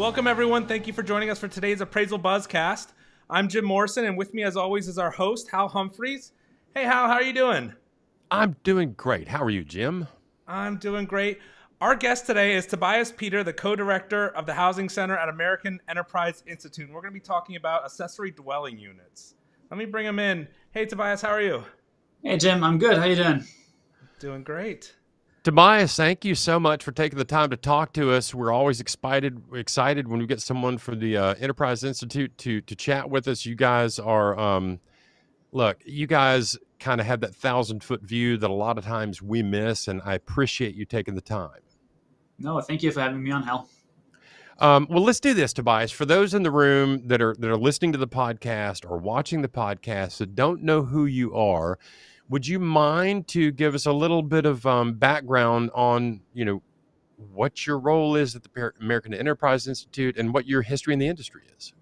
Welcome, everyone. Thank you for joining us for today's Appraisal Buzzcast. I'm Jim Morrison, and with me, as always, is our host, Hal Humphreys. Hey, Hal, how are you doing? I'm doing great. How are you, Jim? I'm doing great. Our guest today is Tobias Peter, the co-director of the Housing Center at American Enterprise Institute. And we're going to be talking about accessory dwelling units. Let me bring him in. Hey, Tobias, how are you? Hey, Jim. I'm good. How you doing? Doing great. Tobias, thank you so much for taking the time to talk to us. We're always excited when we get someone from the Enterprise Institute to chat with us. You guys are, look, you guys kind of have that 1,000-foot view that a lot of times we miss, and I appreciate you taking the time. No, thank you for having me on, Hal. Well, let's do this, Tobias. For those in the room that are listening to the podcast or watching the podcast that don't know who you are, would you mind to give us a little bit of background on, you know, what your role is at the American Enterprise Institute and what your history in the industry is?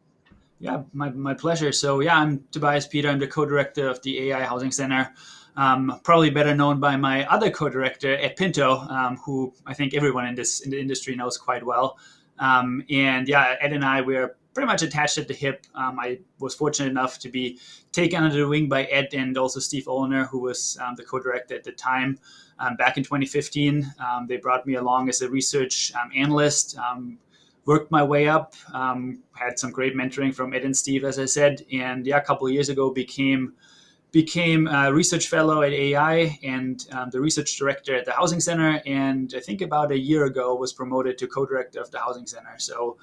Yeah, my pleasure. So yeah, I'm Tobias Peter. I'm the co-director of the AI Housing Center. Probably better known by my other co-director, Ed Pinto, who I think everyone in the industry knows quite well. And yeah, Ed and I, we're pretty much attached at the hip. I was fortunate enough to be taken under the wing by Ed and also Steve Oliner, who was the co-director at the time. Back in 2015, they brought me along as a research analyst, worked my way up, had some great mentoring from Ed and Steve, as I said. And yeah, a couple of years ago became a research fellow at AI and the research director at the Housing Center. And I think about a year ago was promoted to co-director of the Housing Center. So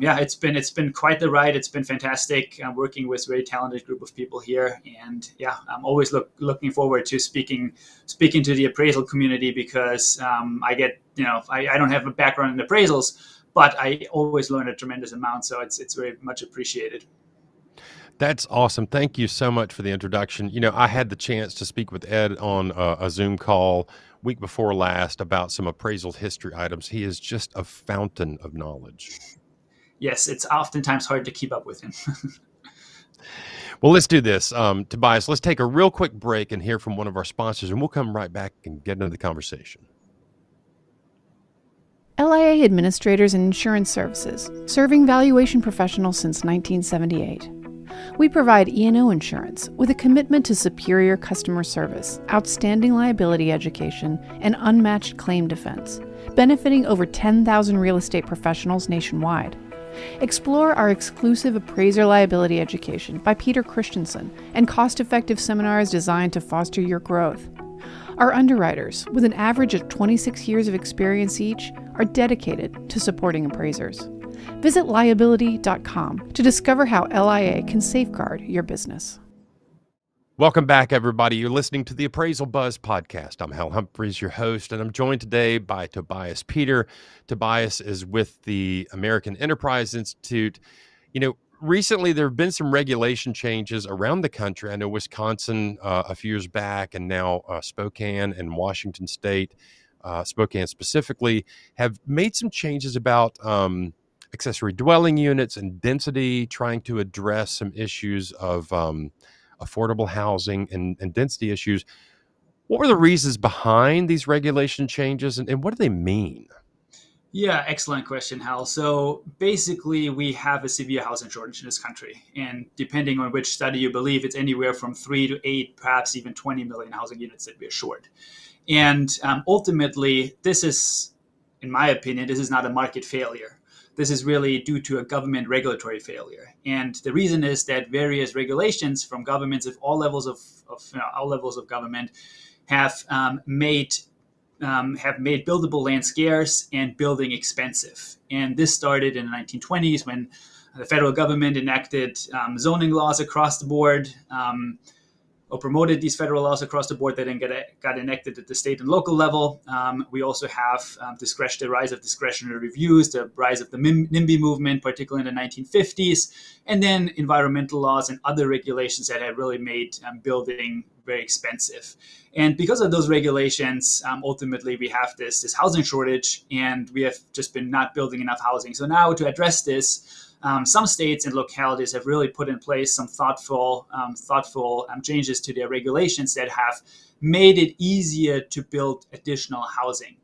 yeah, it's been quite the ride. It's been fantastic. I'm working with a very talented group of people here. And yeah, I'm always looking forward to speaking to the appraisal community because I get, you know, I don't have a background in appraisals, but I always learn a tremendous amount. So it's very much appreciated. That's awesome. Thank you so much for the introduction. You know, I had the chance to speak with Ed on a Zoom call week before last about some appraisal history items. He is just a fountain of knowledge. Yes, it's oftentimes hard to keep up with him. Well, let's do this. Tobias, let's take a real quick break and hear from one of our sponsors, and we'll come right back and get into the conversation. LIA Administrators and Insurance Services, serving valuation professionals since 1978. We provide E&O insurance with a commitment to superior customer service, outstanding liability education, and unmatched claim defense, benefiting over 10,000 real estate professionals nationwide. Explore our exclusive appraiser liability education by Peter Christensen and cost-effective seminars designed to foster your growth. Our underwriters, with an average of 26 years of experience each, are dedicated to supporting appraisers. Visit liability.com to discover how LIA can safeguard your business. Welcome back, everybody. You're listening to the Appraisal Buzz podcast. I'm Hal Humphreys, your host, and I'm joined today by Tobias Peter. Tobias is with the American Enterprise Institute. You know, recently there have been some regulation changes around the country. I know Wisconsin a few years back, and now Spokane and Washington State, Spokane specifically, have made some changes about accessory dwelling units and density, trying to address some issues of affordable housing and density issues. What were the reasons behind these regulation changes, and what do they mean? Yeah, excellent question, Hal. So basically, we have a severe housing shortage in this country. And depending on which study you believe, it's anywhere from 3 to 8, perhaps even 20 million housing units that we're short. And ultimately, this is, in my opinion, this is not a market failure. This is really due to a government regulatory failure. And the reason is that various regulations from governments of all levels all levels of government have made buildable land scarce and building expensive. And this started in the 1920s when the federal government enacted zoning laws across the board, or promoted these federal laws across the board that then got enacted at the state and local level. We also have the rise of discretionary reviews, the rise of the NIMBY movement, particularly in the 1950s, and then environmental laws and other regulations that have really made building very expensive. And because of those regulations, ultimately we have this housing shortage, and we have just been not building enough housing. So now to address this, some states and localities have really put in place some thoughtful changes to their regulations that have made it easier to build additional housing.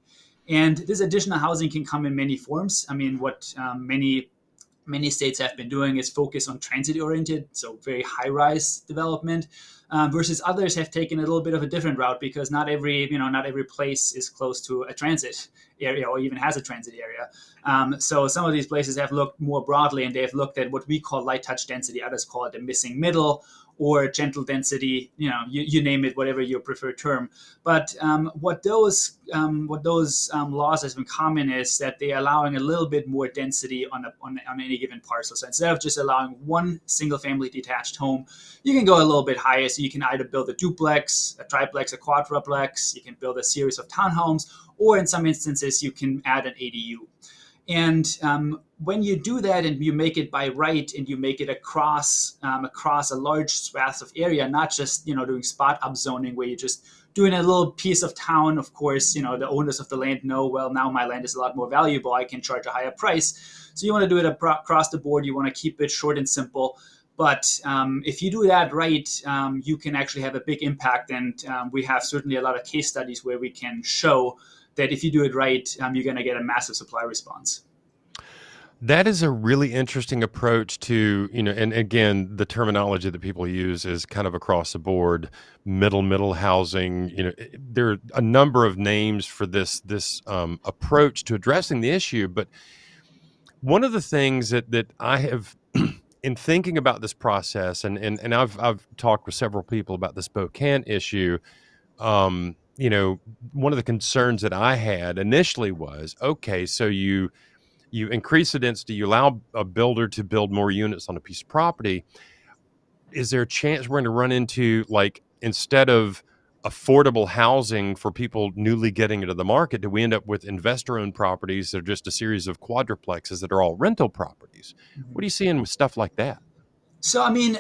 And this additional housing can come in many forms. I mean, what many states have been doing is focus on transit-oriented, so very high-rise development, versus others have taken a little bit of a different route, because not every place is close to a transit area or even has a transit area. So some of these places have looked more broadly, and they have looked at what we call light touch density. Others call it the missing middle, or gentle density, you name it, whatever your preferred term. But what those laws have in common is that they are allowing a little bit more density on any given parcel. So instead of just allowing one single family detached home, you can go a little bit higher. So you can either build a duplex, a triplex, a quadruplex, you can build a series of townhomes, or in some instances, you can add an ADU. And when you do that and you make it by right and you make it across a large swath of area, not just, doing spot up zoning where you're just doing a little piece of town, of course, the owners of the land know, well, now my land is a lot more valuable. I can charge a higher price. So you want to do it across the board. You want to keep it short and simple. But if you do that right, you can actually have a big impact. And we have certainly a lot of case studies where we can show that if you do it right, you're going to get a massive supply response. That is a really interesting approach to, and again, the terminology that people use is kind of across the board, middle housing. There are a number of names for this approach to addressing the issue. But one of the things that I have in thinking about this process, and I've talked with several people about this Spokane issue, one of the concerns that I had initially was, okay, so you increase the density, you allow a builder to build more units on a piece of property. Is there a chance we're going to run into, like, instead of affordable housing for people newly getting into the market, do we end up with investor-owned properties that are just a series of quadruplexes that are all rental properties? Mm-hmm. What are you seeing with stuff like that? So, I mean,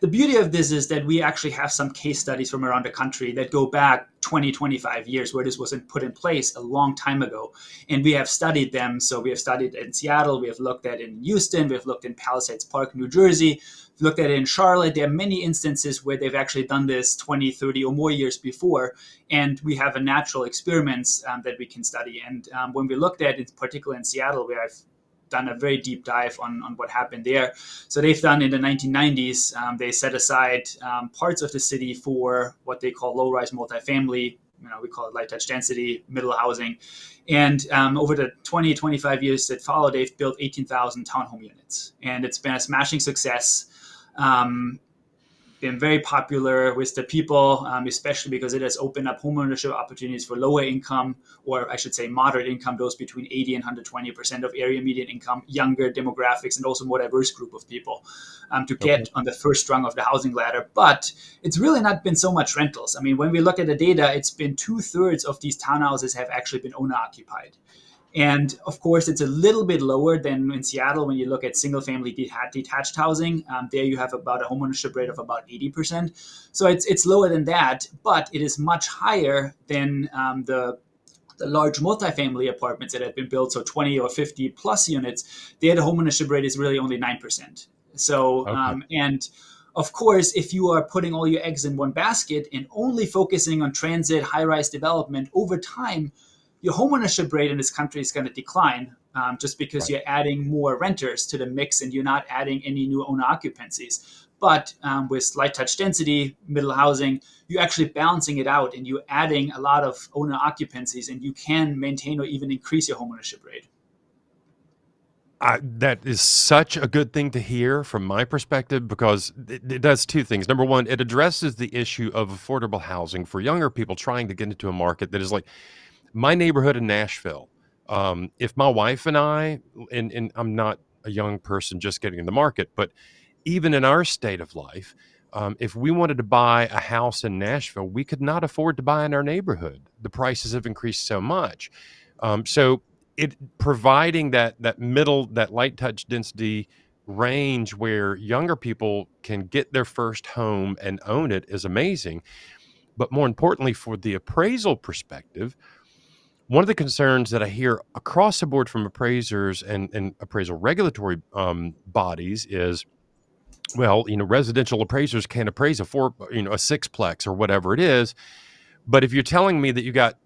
the beauty of this is that we actually have some case studies from around the country that go back 20, 25 years where this wasn't put in place a long time ago. And we have studied them. So we have studied in Seattle. We have looked at in Houston. We've looked in Palisades Park, New Jersey. We've looked at it in Charlotte. There are many instances where they've actually done this 20, 30 or more years before. And we have a natural experiments that we can study. And when we looked at it, in particular in Seattle, where I've done a very deep dive on what happened there. So they've done in the 1990s, they set aside parts of the city for what they call low-rise multifamily. We call it light touch density, middle housing. And over the 20, 25 years that follow, they've built 18,000 townhome units. And it's been a smashing success. Been very popular with the people, especially because it has opened up homeownership opportunities for lower income, or I should say moderate income, those between 80 and 120% of area median income, younger demographics, and also more diverse group of people to get on the first rung of the housing ladder. But it's really not been so much rentals. I mean, when we look at the data, it's been 2/3 of these townhouses have actually been owner-occupied. And of course, it's a little bit lower than in Seattle when you look at single family detached housing. There you have about a homeownership rate of about 80%. So it's lower than that, but it is much higher than the large multifamily apartments that have been built. So 20 or 50 plus units, there the homeownership rate is really only 9%. So, okay. And of course, if you are putting all your eggs in one basket and only focusing on transit, high-rise development over time, your homeownership rate in this country is going to decline just because You're adding more renters to the mix and you're not adding any new owner occupancies. But with light touch density, middle housing, you're actually balancing it out and you're adding a lot of owner occupancies and you can maintain or even increase your homeownership rate. That is such a good thing to hear from my perspective, because it does two things. Number one, it addresses the issue of affordable housing for younger people trying to get into a market that is like, my neighborhood in Nashville, if my wife and I, and I'm not a young person just getting in the market, but even in our state of life, if we wanted to buy a house in Nashville, we could not afford to buy in our neighborhood. The prices have increased so much. So it providing that middle, that light touch density range where younger people can get their first home and own it is amazing. But more importantly, for the appraisal perspective, one of the concerns that I hear across the board from appraisers and appraisal regulatory bodies is, well, residential appraisers can't appraise a sixplex or whatever it is, But if you're telling me that you got,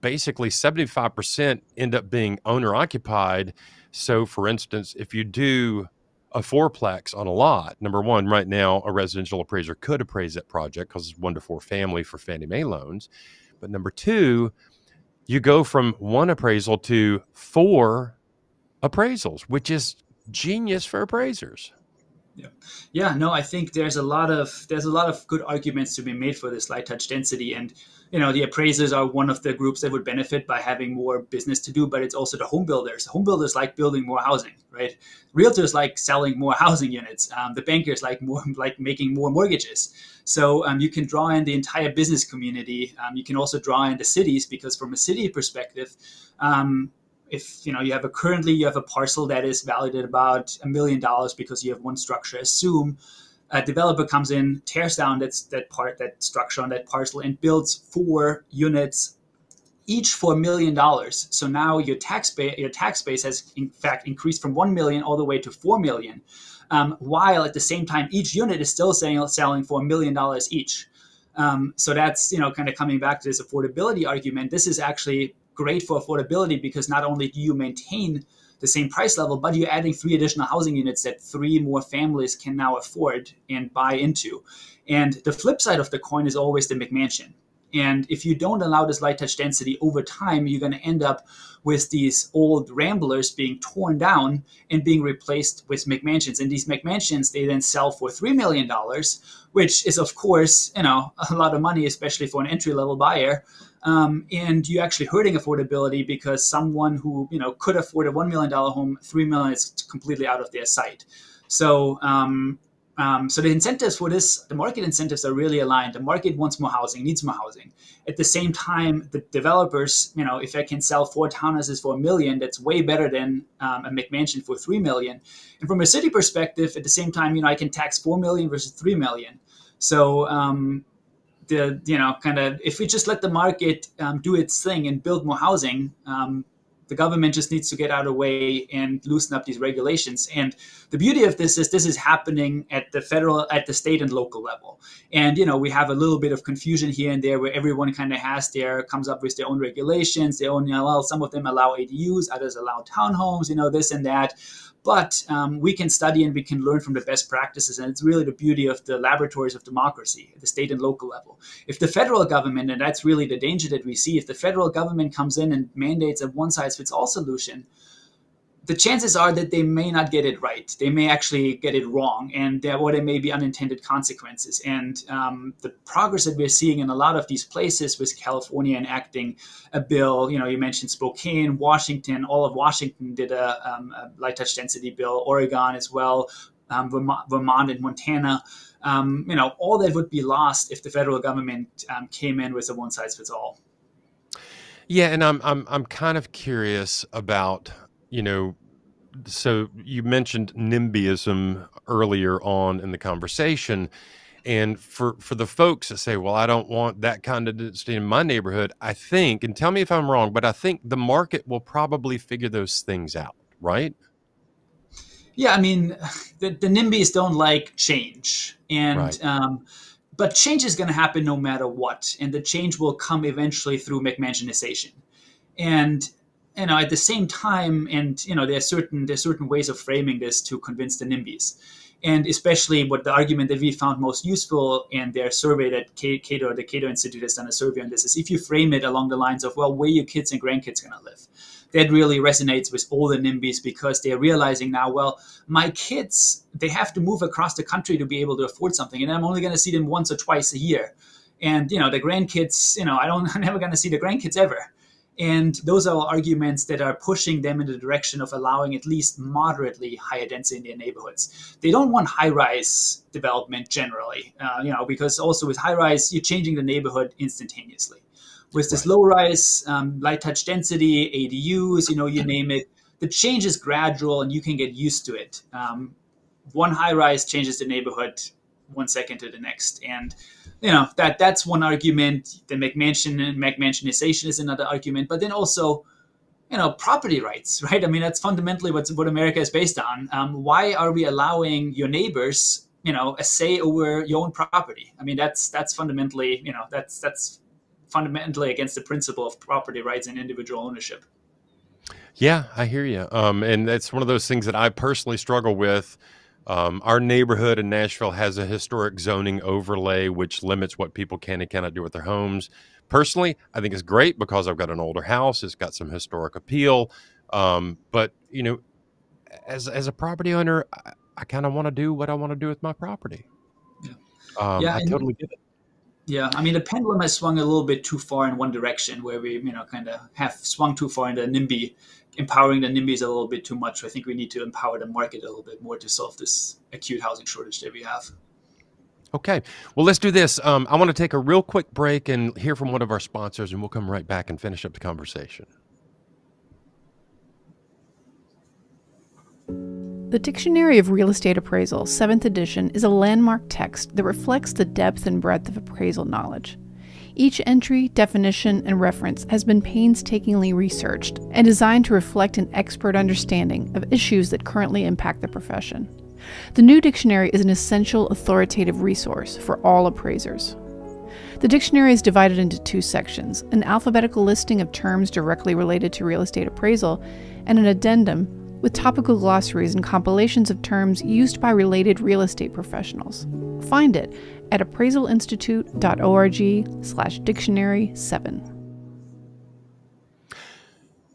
basically 75% end up being owner occupied. So for instance, if you do a fourplex on a lot, number one, right now, a residential appraiser could appraise that project because it's 1 to 4 family for Fannie Mae loans. But number two, you go from 1 appraisal to 4 appraisals, which is genius for appraisers. Yeah. Yeah, no, I think there's a lot of good arguments to be made for this light touch density. And, the appraisers are one of the groups that would benefit by having more business to do, but it's also the home builders. Home builders like building more housing, right? Realtors like selling more housing units. The bankers like making more mortgages. So you can draw in the entire business community. You can also draw in the cities, because from a city perspective, if you have a parcel that is valued at about $1 million because you have 1 structure, assume a developer comes in, tears down that structure on that parcel and builds 4 units, each for $1 million. So now your tax base has in fact increased from 1 million all the way to 4 million, while at the same time each unit is still selling for $1 million each. So that's kind of coming back to this affordability argument. This is actually great for affordability, because not only do you maintain the same price level, but you're adding 3 additional housing units that 3 more families can now afford and buy into. And the flip side of the coin is always the McMansion. And if you don't allow this light touch density over time, you're going to end up with these old ramblers being torn down and being replaced with McMansions. And these McMansions, they then sell for $3 million, which is, of course, a lot of money, especially for an entry-level buyer. And you're actually hurting affordability, because someone who could afford a $1 million home, $3 million is completely out of their sight. So so the incentives for this, the market incentives are really aligned. The market wants more housing, needs more housing. At the same time, the developers, if I can sell 4 townhouses for $1 million, that's way better than a McMansion for $3 million. And from a city perspective, at the same time, I can tax $4 million versus $3 million. So if we just let the market do its thing and build more housing, the government just needs to get out of the way and loosen up these regulations. And the beauty of this is happening at the federal, at the state and local level. And, we have a little bit of confusion here and there, where everyone kind of comes up with their own regulations, their own, some of them allow ADUs, others allow townhomes, this and that. But we can study and we can learn from the best practices. And it's really the beauty of the laboratories of democracy at the state and local level. If the federal government, and that's really the danger that we see, if the federal government comes in and mandates a one-size-fits-all solution, the chances are that they may not get it right. They may actually get it wrong, and there may be unintended consequences. And the progress that we're seeing in a lot of these places, with California enacting a bill, you mentioned Spokane, Washington, all of Washington did a light touch density bill, Oregon as well, Vermont and Montana, all that would be lost if the federal government came in with a one size fits all. Yeah, and I'm kind of curious about, so you mentioned NIMBYism earlier on in the conversation. And for the folks that say, well, I don't want that kind of density in my neighborhood, I think, and tell me if I'm wrong, but I think the market will probably figure those things out, right? Yeah, I mean, the NIMBYs don't like change. And right. But change is going to happen no matter what. And the change will come eventually through McMansionization. And at the same time, and there's certain ways of framing this to convince the NIMBYs, and especially what the argument that we found most useful in their survey that Cato, the Cato Institute, has done a survey on this, is if you frame it along the lines of, well, where are your kids and grandkids going to live? That really resonates with all the NIMBYs, because they're realizing now, well, my kids, they have to move across the country to be able to afford something, and I'm only going to see them once or twice a year, and the grandkids, I'm never going to see the grandkids ever. And those are arguments that are pushing them in the direction of allowing at least moderately higher density in their neighborhoods. They don't want high-rise development generally, because also with high-rise, you're changing the neighborhood instantaneously. With this low-rise, light-touch density, ADUs, you name it, the change is gradual and you can get used to it. One high-rise changes the neighborhood 1 second to the next. And that's one argument. The McMansionization is another argument. But then also, property rights, right? I mean, that's fundamentally what America is based on. Why are we allowing your neighbors, a say over your own property? I mean, that's fundamentally, that's fundamentally against the principle of property rights and individual ownership. Yeah, I hear you. And that's one of those things that I personally struggle with. Our neighborhood in Nashville has a historic zoning overlay, which limits what people can and cannot do with their homes. Personally, I think it's great because I've got an older house. It's got some historic appeal. But, you know, as a property owner, I kind of want to do what I want to do with my property. Yeah, yeah, I totally get it. Yeah, I mean, the pendulum has swung a little bit too far in one direction, where we, you know, kind of have swung too far into NIMBY, empowering the NIMBYs a little bit too much. I think we need to empower the market a little bit more to solve this acute housing shortage that we have. Okay, well, let's do this. I want to take a real quick break and hear from one of our sponsors, and we'll come right back and finish up the conversation. The Dictionary of Real Estate Appraisal, 7th edition, is a landmark text that reflects the depth and breadth of appraisal knowledge. Each entry, definition, and reference has been painstakingly researched and designed to reflect an expert understanding of issues that currently impact the profession. The new dictionary is an essential authoritative resource for all appraisers. The dictionary is divided into two sections, an alphabetical listing of terms directly related to real estate appraisal, and an addendum with topical glossaries and compilations of terms used by related real estate professionals. Find it at appraisalinstitute.org/dictionary7.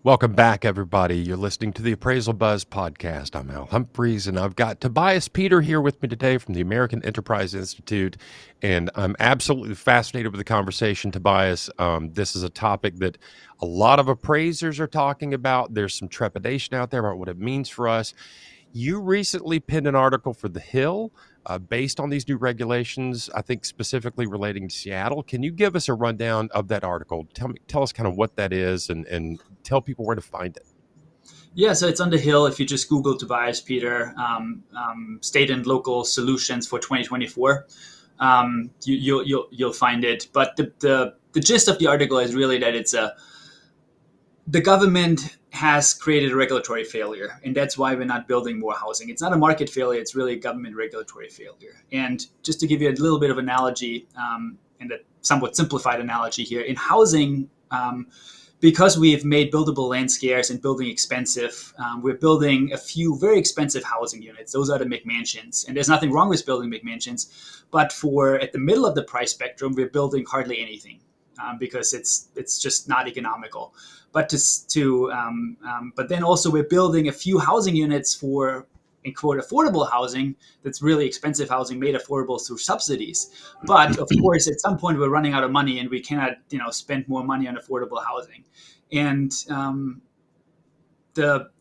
Welcome back, everybody. You're listening to the Appraisal Buzz podcast. I'm Hal Humphreys, and I've got Tobias Peter here with me today from the American Enterprise Institute, and I'm absolutely fascinated with the conversation, Tobias. This is a topic that a lot of appraisers are talking about. There's some trepidation out there about what it means for us. You recently penned an article for The Hill based on these new regulations, I think specifically relating to Seattle. Can you give us a rundown of that article? Tell us kind of what that is, and tell people where to find it. Yeah, so it's on The Hill. If you just Google Tobias Peter, state and local solutions for 2024, you'll find it. But the gist of the article is really that it's the government has created a regulatory failure, and that's why we're not building more housing. It's not a market failure, it's really a government regulatory failure. And just to give you a little bit of analogy, and a somewhat simplified analogy here, in housing, because we've made buildable land scarce and building expensive, we're building a few very expensive housing units. Those are the McMansions, and there's nothing wrong with building McMansions, but for at the middle of the price spectrum, we're building hardly anything. Because it's just not economical, but but then also we're building a few housing units for, in quote, affordable housing. That's really expensive housing made affordable through subsidies. But of course, at some point we're running out of money and we cannot, you know, spend more money on affordable housing. And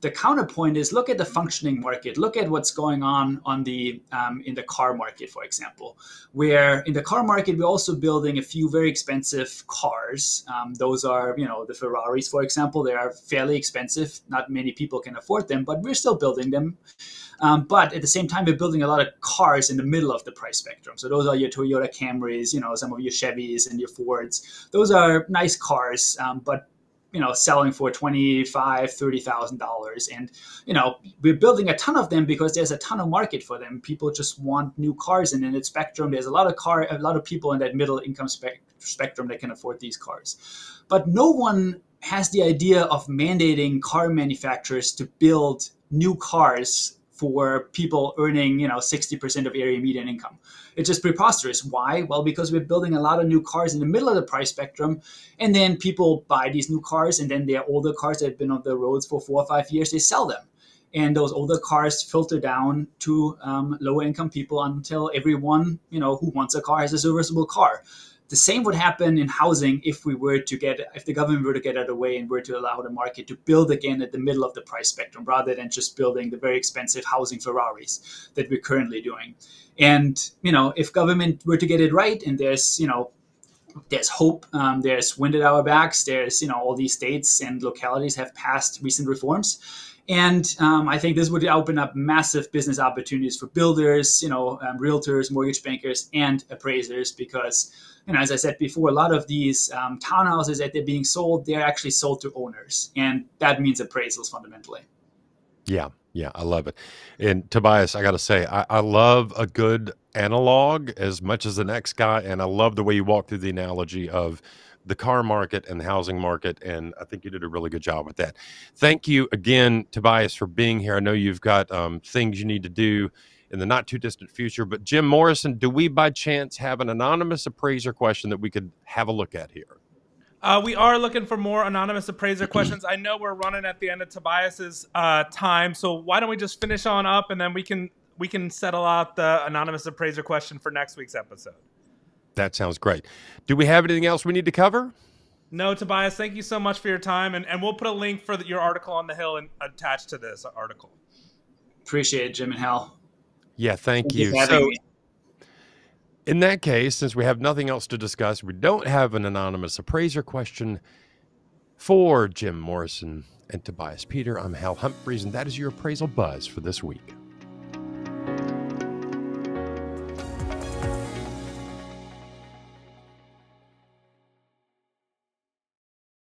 the counterpoint is, look at the functioning market. Look at what's going on the in the car market, for example, where in the car market, we're also building a few very expensive cars. Those are, you know, the Ferraris, for example. They are fairly expensive. Not many people can afford them, but we're still building them. But at the same time, we're building a lot of cars in the middle of the price spectrum. So those are your Toyota Camrys, you know, some of your Chevys and your Fords. Those are nice cars, but you know, selling for $25,000, $30,000. And, you know, we're building a ton of them because there's a ton of market for them. People just want new cars. And in that spectrum, there's a lot of people in that middle income spectrum that can afford these cars. But no one has the idea of mandating car manufacturers to build new cars for people earning, you know, 60% of area median income. It's just preposterous. Why? Well, because we're building a lot of new cars in the middle of the price spectrum, and then people buy these new cars, and then their older cars that have been on the roads for 4 or 5 years, they sell them. And those older cars filter down to lower income people until everyone, you know, who wants a car has a serviceable car. The same would happen in housing if the government were to get out of the way and were to allow the market to build again at the middle of the price spectrum, rather than just building the very expensive housing Ferraris that we're currently doing. And, you know, if government were to get it right, and there's, you know, there's hope, there's wind at our backs, there's, you know, all these states and localities have passed recent reforms. And I think this would open up massive business opportunities for builders, you know, realtors, mortgage bankers, and appraisers, because, you know, as I said before, a lot of these townhouses that they're being sold, they're actually sold to owners. And that means appraisals fundamentally. Yeah. Yeah, I love it. And Tobias, I got to say, I love a good analog as much as the next guy. And I love the way you walk through the analogy of the car market and the housing market. And I think you did a really good job with that. Thank you again, Tobias, for being here. I know you've got things you need to do in the not too distant future, but Jim Morrison, do we by chance have an anonymous appraiser question that we could have a look at here? We are looking for more anonymous appraiser questions. I know we're running at the end of Tobias's time, so why don't we just finish on up, and then we can settle out the anonymous appraiser question for next week's episode. That sounds great. Do we have anything else we need to cover? No, Tobias, thank you so much for your time, and we'll put a link for your article on The Hill and attached to this article. Appreciate it, Jim and Hal. Yeah, thank you. So, in that case, since we have nothing else to discuss, we don't have an anonymous appraiser question for Jim Morrison and Tobias Peter. I'm Hal Humphreys, and that is your Appraisal Buzz for this week.